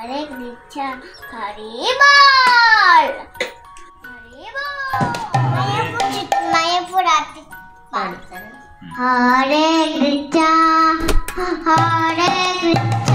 हरे कृष्णा हरे बोल मायापुर आते हरे कृष्णा हरे कृष्णा।